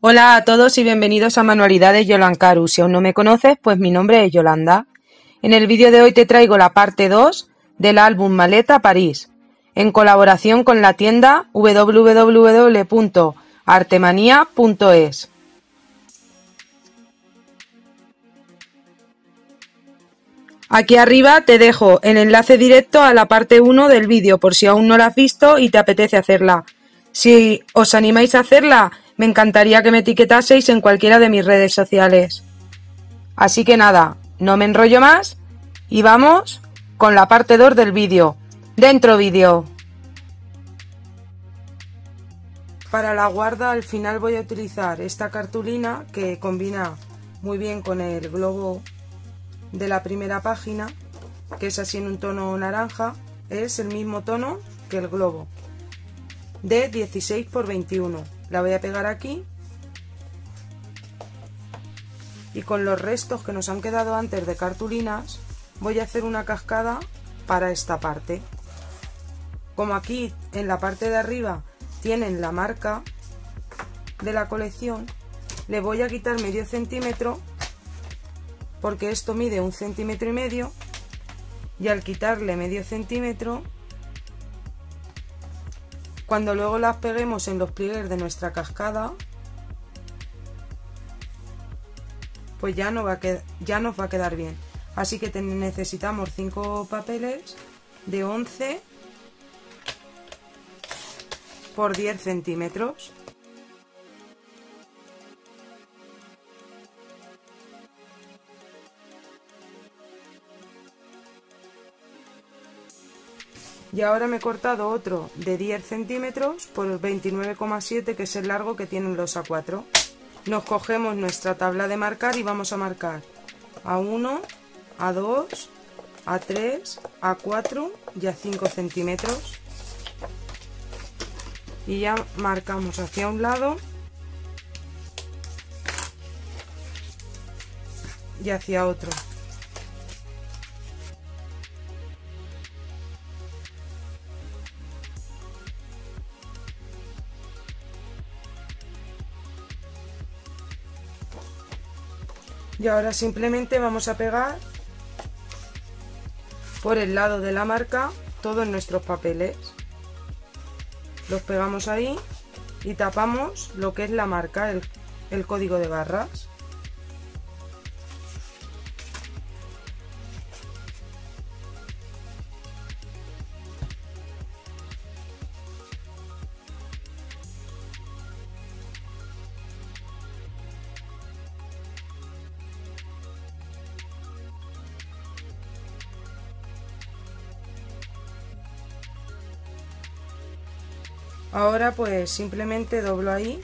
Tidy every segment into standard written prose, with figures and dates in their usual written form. Hola a todos y bienvenidos a Manualidades Yolancaru. Si aún no me conoces, pues mi nombre es Yolanda. En el vídeo de hoy te traigo la parte 2 del álbum Maleta París, en colaboración con la tienda www.artemania.es. Aquí arriba te dejo el enlace directo a la parte 1 del vídeo por si aún no la has visto y te apetece hacerla. Si os animáis a hacerla, me encantaría que me etiquetaseis en cualquiera de mis redes sociales. Así que nada, no me enrollo más y vamos con la parte 2 del vídeo. ¡Dentro vídeo! Para la guarda al final voy a utilizar esta cartulina que combina muy bien con el globo de la primera página, que es así en un tono naranja. Es el mismo tono que el globo, de 16 por 21. La voy a pegar aquí y con los restos que nos han quedado antes de cartulinas voy a hacer una cascada para esta parte. Como aquí en la parte de arriba tienen la marca de la colección, le voy a quitar medio centímetro porque esto mide 1,5 cm, y al quitarle medio centímetro, cuando luego las peguemos en los pliegues de nuestra cascada, pues ya nos va a quedar bien. Así que necesitamos 5 papeles de 11 por 10 centímetros. Y ahora me he cortado otro de 10 centímetros por 29,7, que es el largo que tienen los A4. Nos cogemos nuestra tabla de marcar y vamos a marcar A1, A2, A3, A4 y A5 centímetros. Y ya marcamos hacia un lado y hacia otro. Y ahora simplemente vamos a pegar por el lado de la marca todos nuestros papeles. Los pegamos ahí y tapamos lo que es la marca, el código de barras. Ahora pues simplemente doblo ahí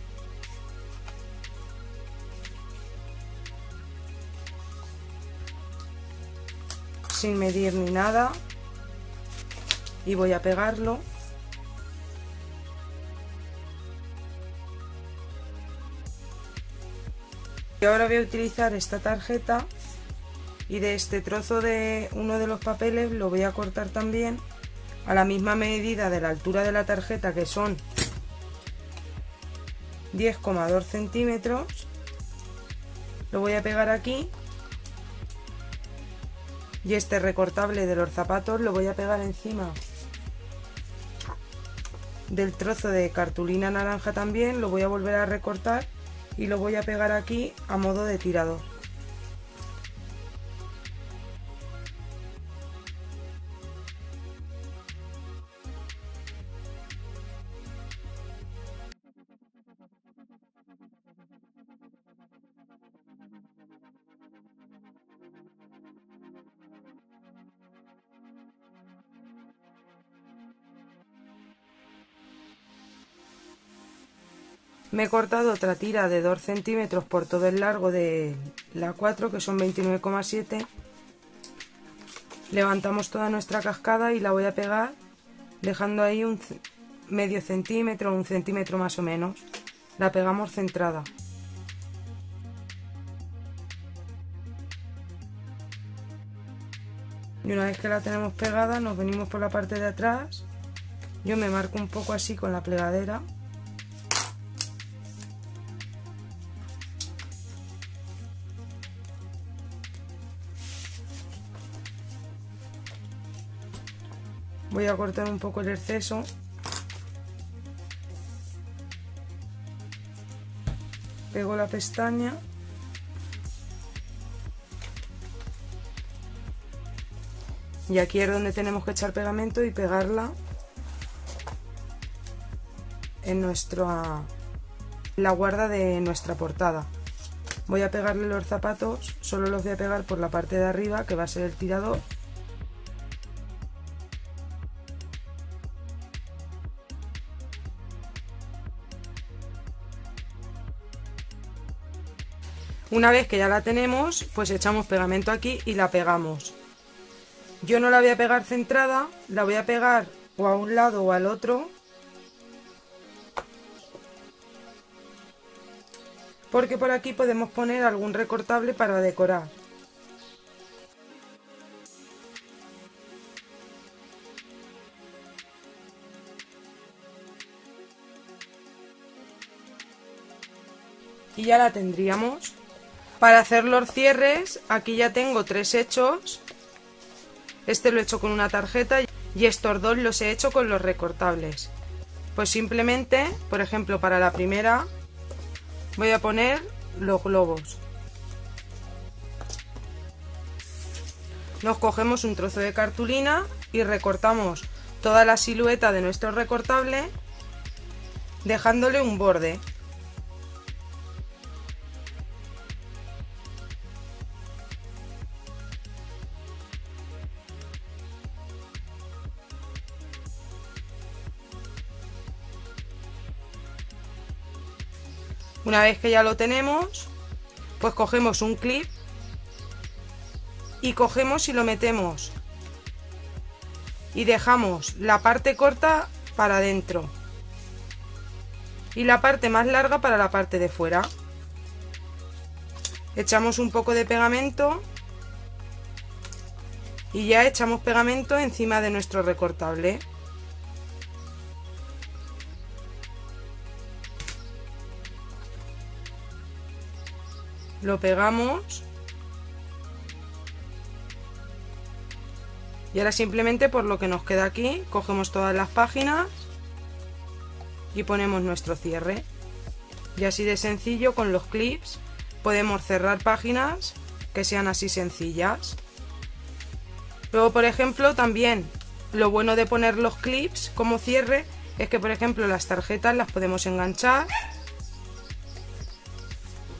sin medir ni nada y voy a pegarlo. Y ahora voy a utilizar esta tarjeta y de este trozo de uno de los papeles lo voy a cortar también a la misma medida de la altura de la tarjeta, que son 10,2 centímetros. Lo voy a pegar aquí y este recortable de los zapatos lo voy a pegar encima del trozo de cartulina naranja también. Lo voy a volver a recortar y lo voy a pegar aquí a modo de tirador. Me he cortado otra tira de 2 centímetros por todo el largo de la A4, que son 29,7. Levantamos toda nuestra cascada y la voy a pegar dejando ahí un medio centímetro, un centímetro más o menos. La pegamos centrada. Y una vez que la tenemos pegada, nos venimos por la parte de atrás. Yo me marco un poco así con la plegadera. Voy a cortar un poco el exceso. Pego la pestaña. Y aquí es donde tenemos que echar pegamento y pegarla en la guarda de nuestra portada. Voy a pegarle los zapatos, solo los voy a pegar por la parte de arriba, que va a ser el tirador. Una vez que ya la tenemos, pues echamos pegamento aquí y la pegamos. Yo no la voy a pegar centrada, la voy a pegar o a un lado o al otro, porque por aquí podemos poner algún recortable para decorar. Y ya la tendríamos. Para hacer los cierres, aquí ya tengo tres hechos. Este lo he hecho con una tarjeta y estos dos los he hecho con los recortables. Pues simplemente, por ejemplo, para la primera voy a poner los globos. Nos cogemos un trozo de cartulina y recortamos toda la silueta de nuestro recortable, dejándole un borde. Una vez que ya lo tenemos, pues cogemos un clip y cogemos y lo metemos y dejamos la parte corta para adentro y la parte más larga para la parte de fuera. Echamos un poco de pegamento y ya echamos pegamento encima de nuestro recortable. Lo pegamos y ahora simplemente, por lo que nos queda aquí, cogemos todas las páginas y ponemos nuestro cierre. Y así de sencillo, con los clips podemos cerrar páginas que sean así sencillas. Luego, por ejemplo, también lo bueno de poner los clips como cierre es que, por ejemplo, las tarjetas las podemos enganchar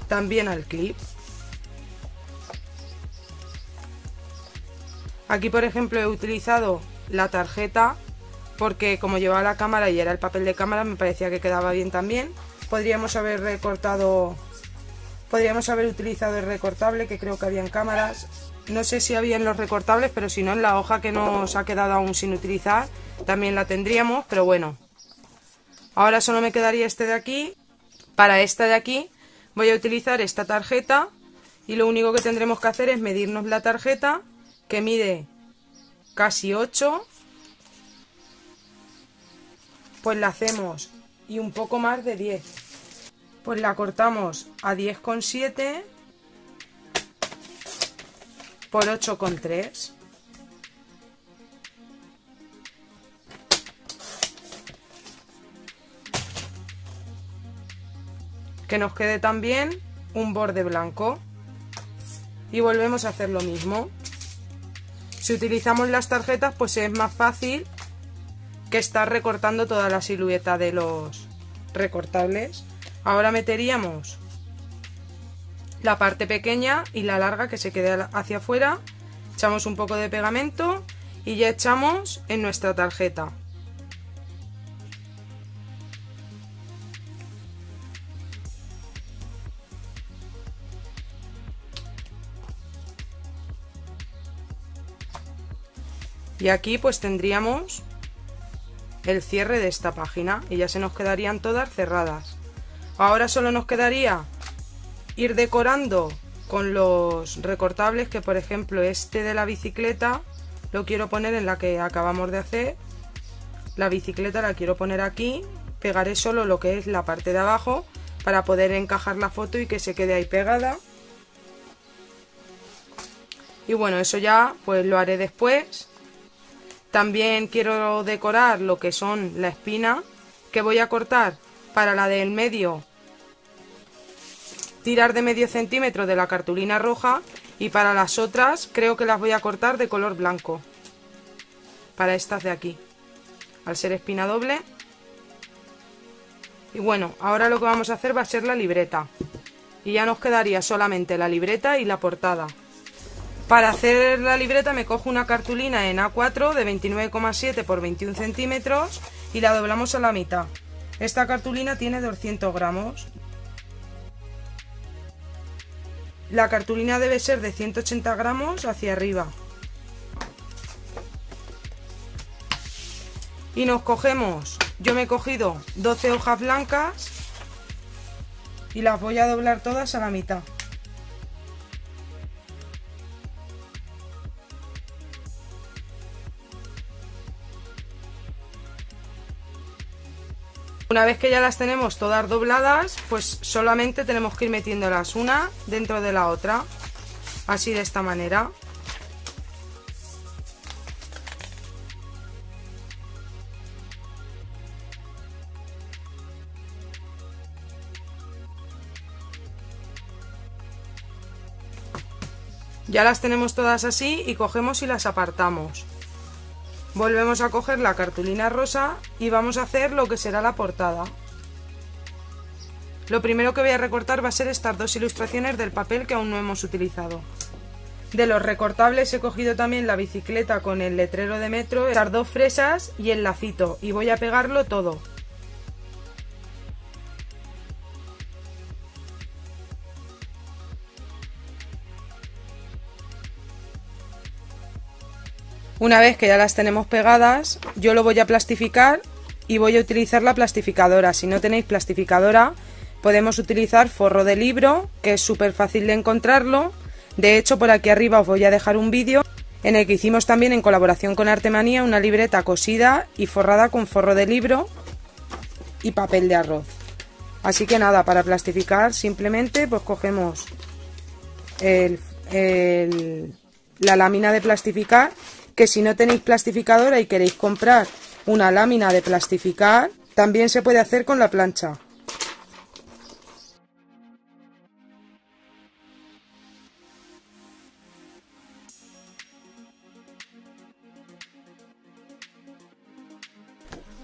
también al clip. Aquí, por ejemplo, he utilizado la tarjeta porque, como llevaba la cámara y era el papel de cámara, me parecía que quedaba bien también. Podríamos haber utilizado el recortable, que creo que había en cámaras. No sé si había en los recortables, pero si no, en la hoja que nos ha quedado aún sin utilizar también la tendríamos, pero bueno. Ahora solo me quedaría este de aquí. Para esta de aquí voy a utilizar esta tarjeta y lo único que tendremos que hacer es medirnos la tarjeta, que mide casi 8. Pues la hacemos y un poco más de 10. Pues la cortamos a 10,7 por 8,3. Que nos quede también un borde blanco y volvemos a hacer lo mismo. Si utilizamos las tarjetas, pues es más fácil que estar recortando toda la silueta de los recortables. Ahora meteríamos la parte pequeña y la larga que se quede hacia afuera, echamos un poco de pegamento y ya echamos en nuestra tarjeta. Y aquí pues tendríamos el cierre de esta página y ya se nos quedarían todas cerradas. Ahora solo nos quedaría ir decorando con los recortables, que por ejemplo este de la bicicleta lo quiero poner en la que acabamos de hacer. La bicicleta la quiero poner aquí, pegaré solo lo que es la parte de abajo para poder encajar la foto y que se quede ahí pegada. Y bueno, eso ya pues lo haré después. También quiero decorar lo que son la espina, que voy a cortar para la del medio, tirar de medio centímetro de la cartulina roja, y para las otras creo que las voy a cortar de color blanco, para estas de aquí, al ser espina doble. Y bueno, ahora lo que vamos a hacer va a ser la libreta, y ya nos quedaría solamente la libreta y la portada. Para hacer la libreta me cojo una cartulina en A4 de 29,7 por 21 centímetros y la doblamos a la mitad. Esta cartulina tiene 200 gramos. La cartulina debe ser de 180 gramos hacia arriba. Y nos cogemos, yo me he cogido 12 hojas blancas y las voy a doblar todas a la mitad. Una vez que ya las tenemos todas dobladas, pues solamente tenemos que ir metiéndolas una dentro de la otra, así de esta manera. Ya las tenemos todas así y cogemos y las apartamos. Volvemos a coger la cartulina rosa y vamos a hacer lo que será la portada. Lo primero que voy a recortar va a ser estas dos ilustraciones del papel que aún no hemos utilizado. De los recortables he cogido también la bicicleta con el letrero de metro, estas dos fresas y el lacito, y voy a pegarlo todo. Una vez que ya las tenemos pegadas, yo lo voy a plastificar y voy a utilizar la plastificadora. Si no tenéis plastificadora, podemos utilizar forro de libro, que es súper fácil de encontrarlo. De hecho, por aquí arriba os voy a dejar un vídeo en el que hicimos también en colaboración con Artemanía una libreta cosida y forrada con forro de libro y papel de arroz. Así que nada, para plastificar simplemente pues cogemos la lámina de plastificar, que si no tenéis plastificadora y queréis comprar una lámina de plastificar, también se puede hacer con la plancha.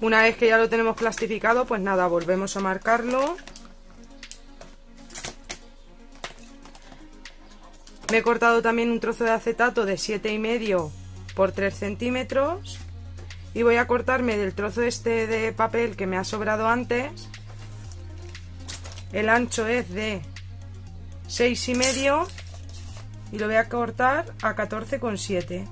Una vez que ya lo tenemos plastificado, pues nada, volvemos a marcarlo. Me he cortado también un trozo de acetato de 7,5 por 3 centímetros y voy a cortarme del trozo este de papel que me ha sobrado antes. El ancho es de 6,5 y lo voy a cortar a 14,7.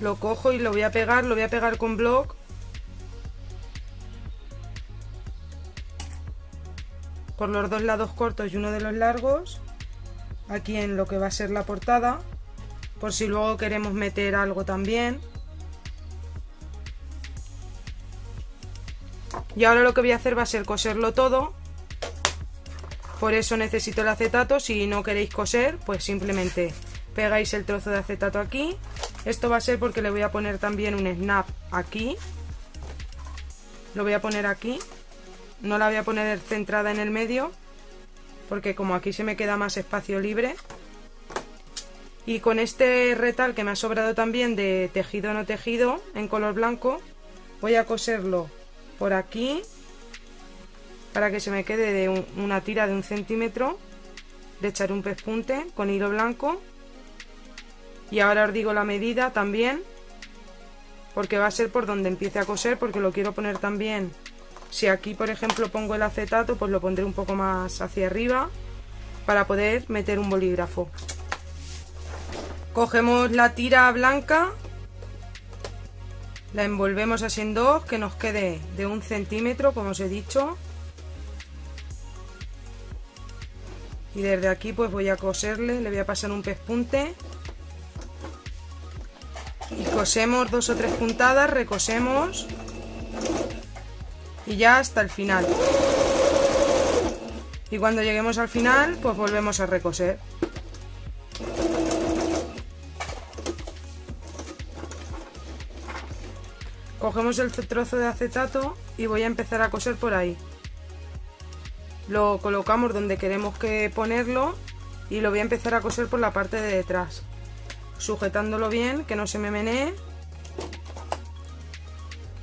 Lo cojo y lo voy a pegar con bloc. Por los dos lados cortos y uno de los largos. Aquí en lo que va a ser la portada. Por si luego queremos meter algo también. Y ahora lo que voy a hacer va a ser coserlo todo. Por eso necesito el acetato. Si no queréis coser, pues simplemente pegáis el trozo de acetato aquí. Esto va a ser porque le voy a poner también un snap aquí. Lo voy a poner aquí. No la voy a poner centrada en el medio, porque como aquí se me queda más espacio libre. Y con este retal que me ha sobrado también de tejido no tejido en color blanco, voy a coserlo por aquí para que se me quede de una tira de 1 centímetro. Le echaré un pespunte con hilo blanco. Y ahora os digo la medida también, porque va a ser por donde empiece a coser, porque lo quiero poner también. Si aquí, por ejemplo, pongo el acetato, pues lo pondré un poco más hacia arriba para poder meter un bolígrafo. Cogemos la tira blanca, la envolvemos así en dos, que nos quede de 1 centímetro, como os he dicho. Y desde aquí pues voy a coserle, le voy a pasar un pespunte. cosemos 2 o 3 puntadas, recosemos y ya hasta el final. Y cuando lleguemos al final, pues volvemos a recoser. Cogemos el trozo de acetato y voy a empezar a coser por ahí. Lo colocamos donde queremos que ponerlo y lo voy a empezar a coser por la parte de detrás, sujetándolo bien, que no se me menee.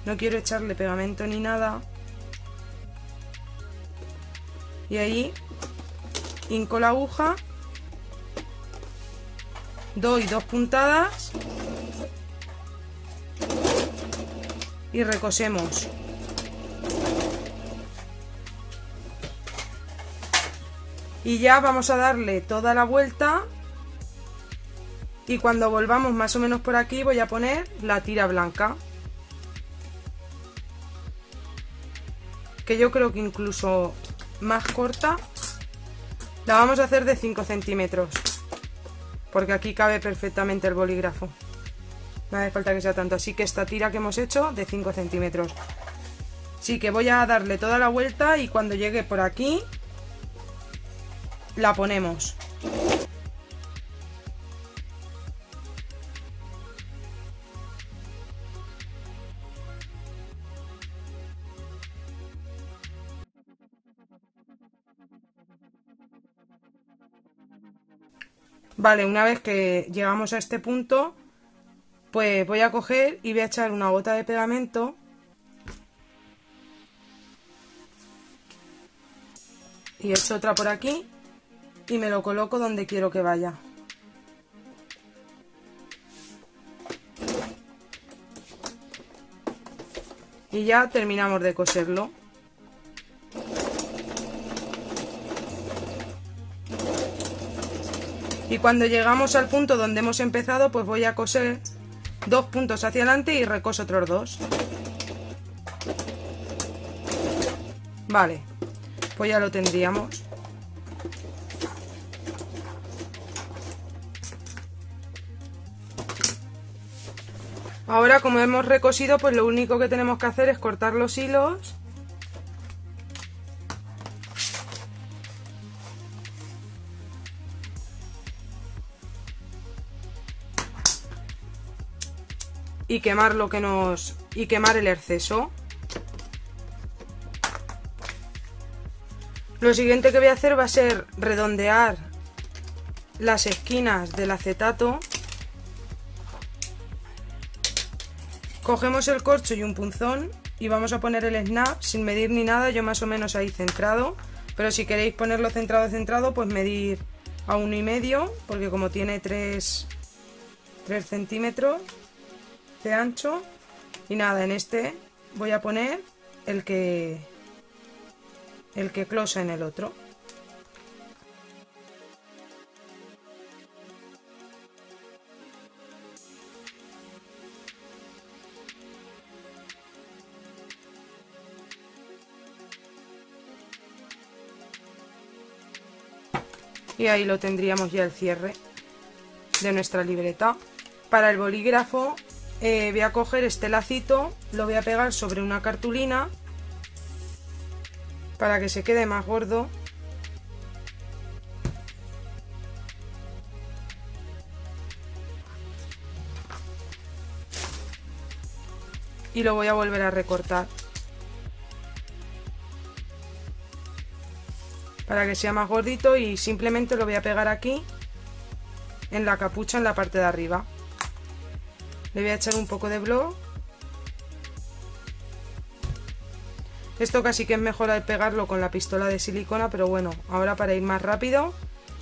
No quiero echarle pegamento ni nada. Y ahí hinco la aguja, doy 2 puntadas y recosemos. Y ya vamos a darle toda la vuelta, y cuando volvamos más o menos por aquí voy a poner la tira blanca, que yo creo que incluso más corta. La vamos a hacer de 5 centímetros porque aquí cabe perfectamente el bolígrafo, no hace falta que sea tanto. Así que esta tira que hemos hecho de 5 centímetros, sí que voy a darle toda la vuelta y cuando llegue por aquí la ponemos. Vale, una vez que llegamos a este punto, pues voy a coger y voy a echar una gota de pegamento y echo otra por aquí y me lo coloco donde quiero que vaya. Y ya terminamos de coserlo. Y cuando llegamos al punto donde hemos empezado, pues voy a coser 2 puntos hacia adelante y recoso otros 2. Vale, pues ya lo tendríamos. Ahora, como hemos recosido, pues lo único que tenemos que hacer es cortar los hilos. Y quemar lo que nos... y quemar el exceso. Lo siguiente que voy a hacer va a ser redondear las esquinas del acetato. Cogemos el corcho y un punzón y vamos a poner el snap sin medir ni nada, yo más o menos ahí centrado, pero si queréis ponerlo centrado, pues medir a 1,5, porque como tiene 3 centímetros de ancho. Y nada, en este voy a poner el que closa en el otro. Y ahí lo tendríamos ya, el cierre de nuestra libreta. Para el bolígrafo voy a coger este lacito, lo voy a pegar sobre una cartulina para que se quede más gordo. Y lo voy a volver a recortar para que sea más gordito, y simplemente lo voy a pegar aquí en la capucha, en la parte de arriba. Le voy a echar un poco de blog. Esto casi que es mejor al pegarlo con la pistola de silicona, pero bueno, ahora para ir más rápido.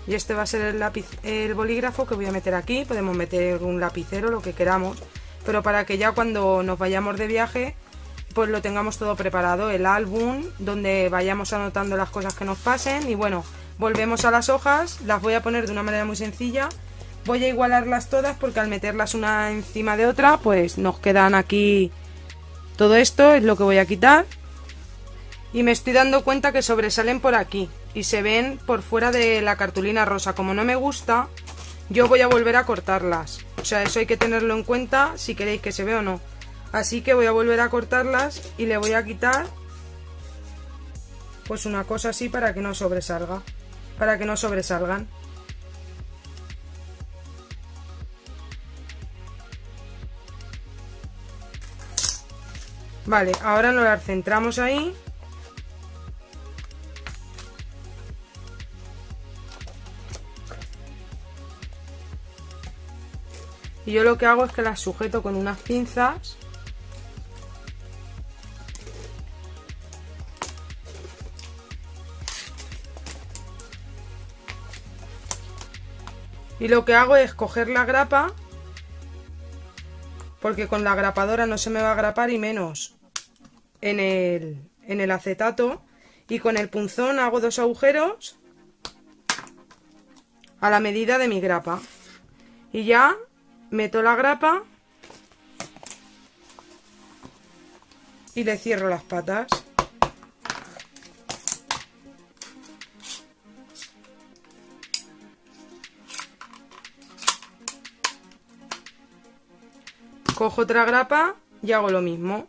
Y este va a ser el lápiz, el bolígrafo que voy a meter aquí. Podemos meter un lapicero, lo que queramos, pero para que ya cuando nos vayamos de viaje pues lo tengamos todo preparado, el álbum donde vayamos anotando las cosas que nos pasen. Y bueno, volvemos a las hojas. Las voy a poner de una manera muy sencilla, voy a igualarlas todas porque al meterlas una encima de otra pues nos quedan aquí. Todo esto es lo que voy a quitar, y me estoy dando cuenta que sobresalen por aquí y se ven por fuera de la cartulina rosa. Como no me gusta, yo voy a volver a cortarlas. O sea, eso hay que tenerlo en cuenta si queréis que se vea o no. Así que voy a volver a cortarlas y le voy a quitar pues una cosa así para que no sobresalga, para que no sobresalgan. Vale, ahora nos las centramos ahí. Y yo lo que hago es que las sujeto con unas pinzas. Y lo que hago es coger la grapa, porque con la grapadora no se me va a grapar, y menos en el acetato. Y con el punzón hago dos agujeros a la medida de mi grapa. Y ya meto la grapa y le cierro las patas. Cojo otra grapa y hago lo mismo.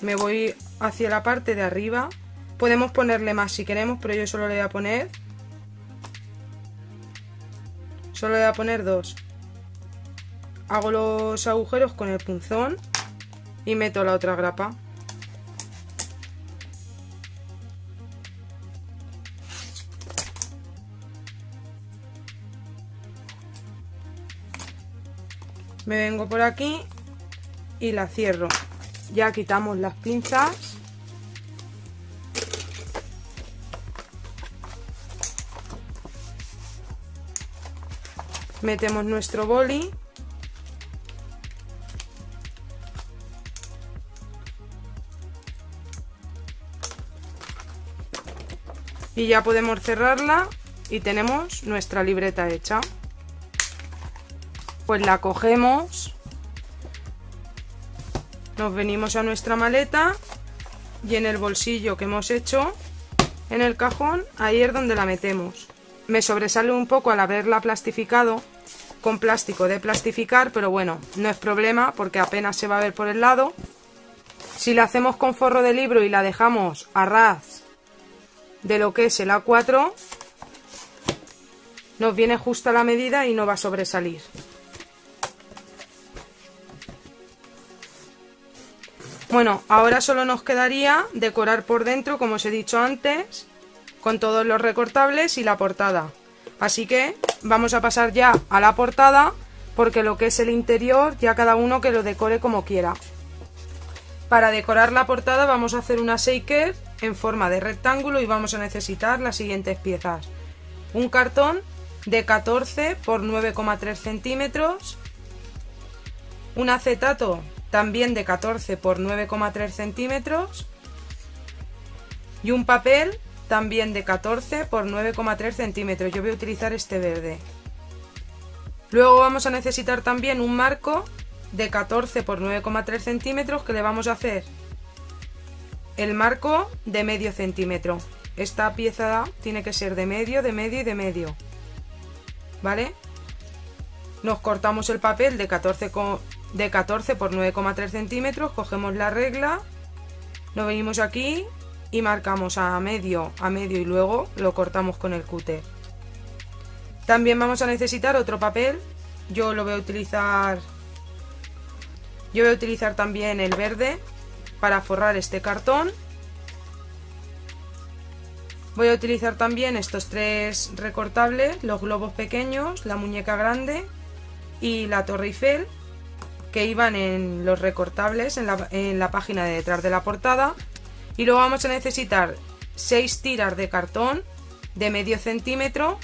Me voy hacia la parte de arriba. Podemos ponerle más si queremos, pero yo solo le voy a poner. Solo le voy a poner dos. Hago los agujeros con el punzón y meto la otra grapa. Me vengo por aquí y la cierro. Ya quitamos las pinzas. Metemos nuestro boli. Y ya podemos cerrarla y tenemos nuestra libreta hecha. Pues la cogemos, nos venimos a nuestra maleta y en el bolsillo que hemos hecho, en el cajón, ahí es donde la metemos. Me sobresale un poco al haberla plastificado con plástico de plastificar, pero bueno, no es problema porque apenas se va a ver por el lado. Si la hacemos con forro de libro y la dejamos a ras de lo que es el A4, nos viene justa la medida y no va a sobresalir. Bueno, ahora solo nos quedaría decorar por dentro, como os he dicho antes, con todos los recortables y la portada. Así que vamos a pasar ya a la portada, porque lo que es el interior ya cada uno que lo decore como quiera. Para decorar la portada vamos a hacer una shaker en forma de rectángulo y vamos a necesitar las siguientes piezas. Un cartón de 14 por 9,3 centímetros, un acetato también de 14 por 9,3 centímetros y un papel también de 14 por 9,3 centímetros. Yo voy a utilizar este verde. Luego vamos a necesitar también un marco de 14 por 9,3 centímetros que le vamos a hacer el marco de medio centímetro. Esta pieza tiene que ser de medio y de medio. ¿Vale? Nos cortamos el papel de 14 por 9,3 centímetros, cogemos la regla, nos venimos aquí y marcamos a medio y luego lo cortamos con el cúter. También vamos a necesitar otro papel, yo voy a utilizar también el verde para forrar este cartón. Voy a utilizar también estos tres recortables, los globos pequeños, la muñeca grande y la Torre Eiffel, que iban en los recortables en la página de detrás de la portada. Y luego vamos a necesitar 6 tiras de cartón de medio centímetro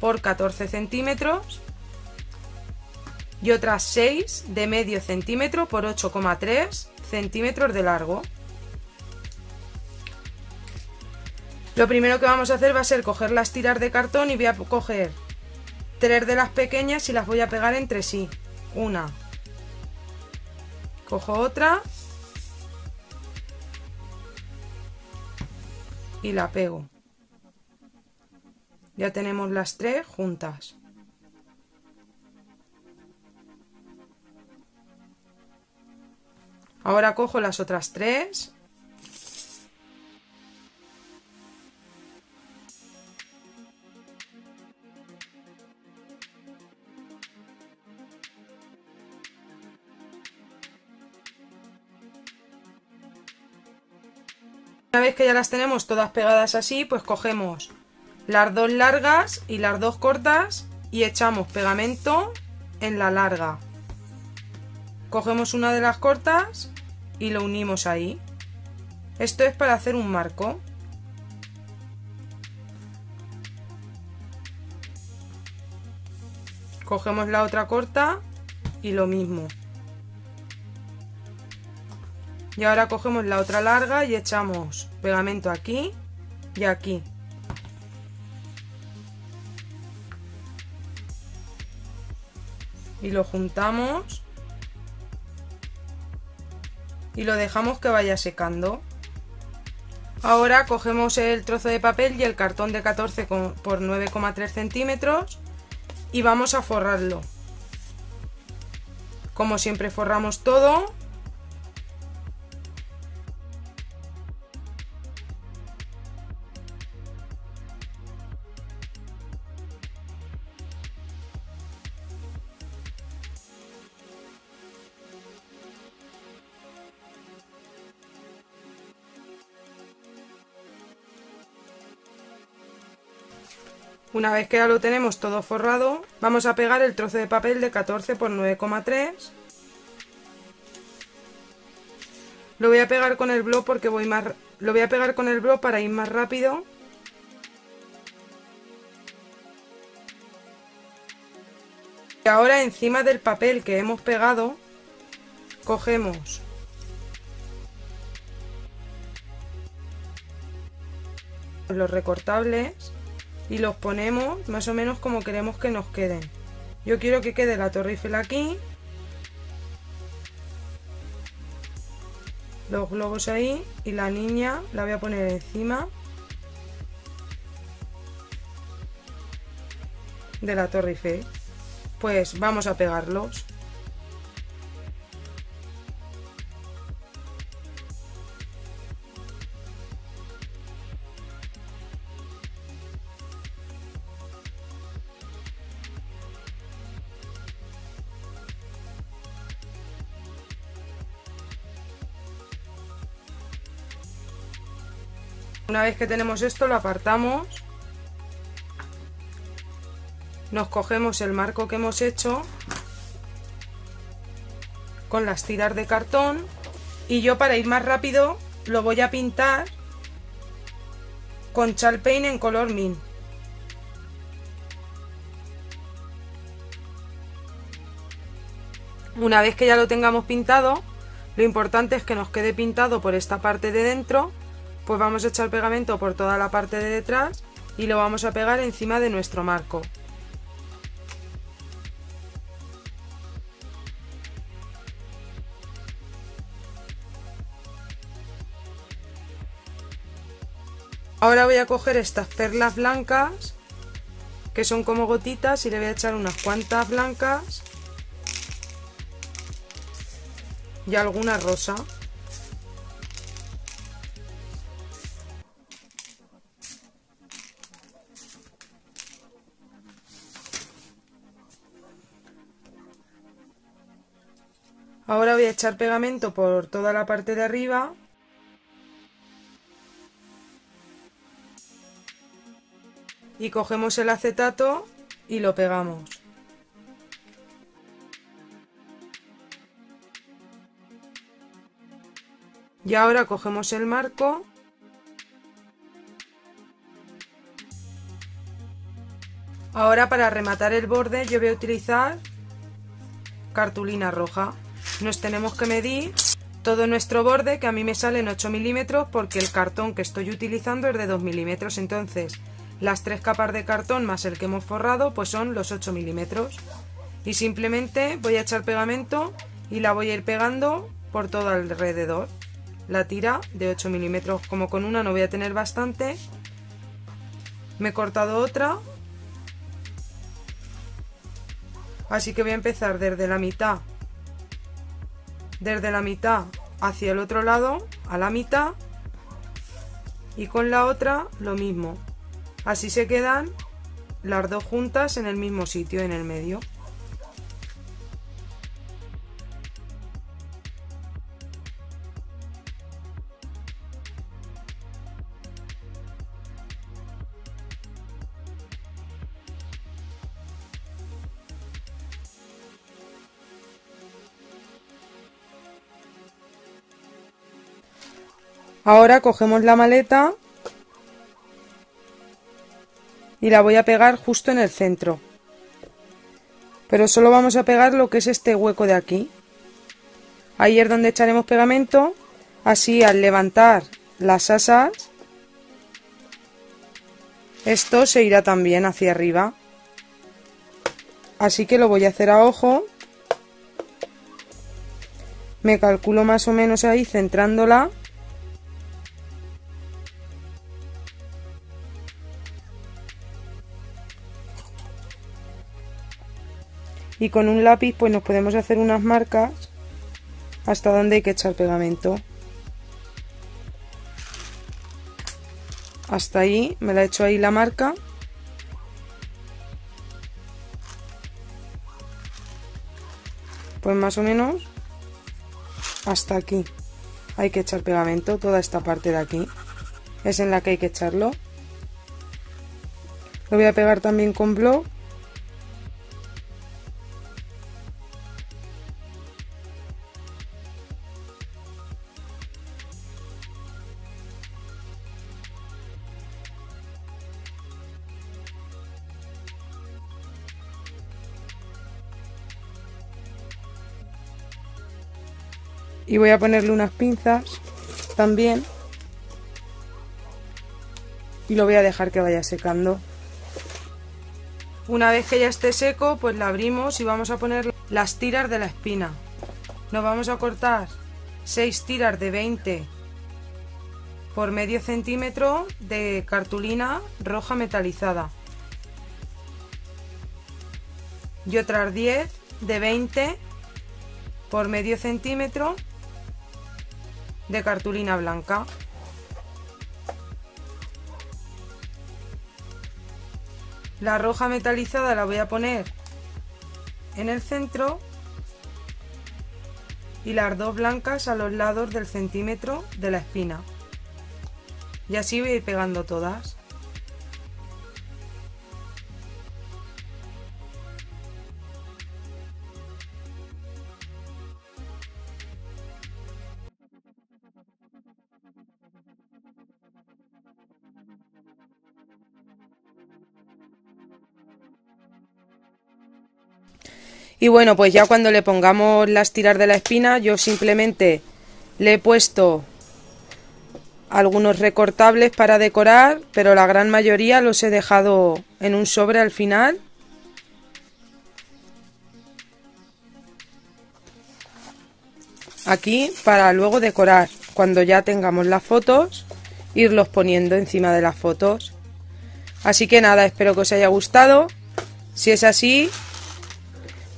por 14 centímetros y otras 6 de medio centímetro por 8,3 centímetros de largo. Lo primero que vamos a hacer va a ser coger las tiras de cartón y voy a coger 3 de las pequeñas y las voy a pegar entre sí. Una, cojo otra y la pego. Ya tenemos las tres juntas. Ahora cojo las otras tres. Una vez que ya las tenemos todas pegadas así, pues cogemos las dos largas y las dos cortas y echamos pegamento en la larga. Cogemos una de las cortas y lo unimos ahí. Esto es para hacer un marco. Cogemos la otra corta y lo mismo. Y ahora cogemos la otra larga y echamos pegamento aquí y aquí. Y lo juntamos. Y lo dejamos que vaya secando. Ahora cogemos el trozo de papel y el cartón de 14 por 9,3 centímetros y vamos a forrarlo. Como siempre forramos todo. Una vez que ya lo tenemos todo forrado, vamos a pegar el trozo de papel de 14 por 9,3. Lo voy a pegar con el blog porque lo voy a pegar con el blog para ir más rápido. Y ahora encima del papel que hemos pegado, cogemos los recortables y los ponemos más o menos como queremos que nos queden. Yo quiero que quede la Torre Eiffel aquí, los globos ahí, y la niña la voy a poner encima de la Torre Eiffel. Pues vamos a pegarlos. Una vez que tenemos esto, lo apartamos, nos cogemos el marco que hemos hecho con las tiras de cartón y yo, para ir más rápido, lo voy a pintar con Chalpaint en color mint. Una vez que ya lo tengamos pintado, lo importante es que nos quede pintado por esta parte de dentro. Pues vamos a echar pegamento por toda la parte de detrás y lo vamos a pegar encima de nuestro marco. Ahora voy a coger estas perlas blancas, que son como gotitas, y le voy a echar unas cuantas blancas y alguna rosa. Ahora voy a echar pegamento por toda la parte de arriba. Y cogemos el acetato y lo pegamos. Y ahora cogemos el marco. Ahora, para rematar el borde, yo voy a utilizar cartulina roja. Nos tenemos que medir todo nuestro borde, que a mí me salen 8 milímetros porque el cartón que estoy utilizando es de 2 milímetros. Entonces, las tres capas de cartón más el que hemos forrado, pues son los 8 milímetros. Y simplemente voy a echar pegamento y la voy a ir pegando por todo alrededor. La tira de 8 milímetros, como con una no voy a tener bastante, me he cortado otra. Así que voy a empezar desde la mitad hacia el otro lado, a la mitad, y con la otra lo mismo. Así se quedan las dos juntas en el mismo sitio, en el medio. Ahora cogemos la maleta y la voy a pegar justo en el centro. Pero solo vamos a pegar lo que es este hueco de aquí. Ahí es donde echaremos pegamento. Así, al levantar las asas, esto se irá también hacia arriba. Así que lo voy a hacer a ojo. Me calculo más o menos ahí, centrándola. Y con un lápiz pues nos podemos hacer unas marcas hasta donde hay que echar pegamento. Hasta ahí, me la he hecho ahí la marca. Pues más o menos hasta aquí hay que echar pegamento, toda esta parte de aquí es en la que hay que echarlo. Lo voy a pegar también con bloc. Y voy a ponerle unas pinzas también. Y lo voy a dejar que vaya secando. Una vez que ya esté seco, pues la abrimos y vamos a poner las tiras de la espina. Nos vamos a cortar 6 tiras de 20 por medio centímetro de cartulina roja metalizada. Y otras 10 de 20 por medio centímetro de cartulina blanca. La roja metalizada la voy a poner en el centro y las dos blancas a los lados del centímetro de la espina, y así voy a ir pegando todas. Y bueno, pues ya cuando le pongamos las tiras de la espina, yo simplemente le he puesto algunos recortables para decorar, pero la gran mayoría los he dejado en un sobre al final. Aquí, para luego decorar, cuando ya tengamos las fotos, irlos poniendo encima de las fotos. Así que nada, espero que os haya gustado. Si es así,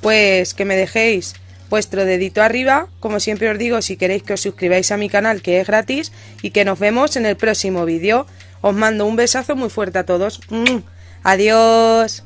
pues que me dejéis vuestro dedito arriba, como siempre os digo, si queréis que os suscribáis a mi canal, que es gratis, y que nos vemos en el próximo vídeo. Os mando un besazo muy fuerte a todos. Adiós.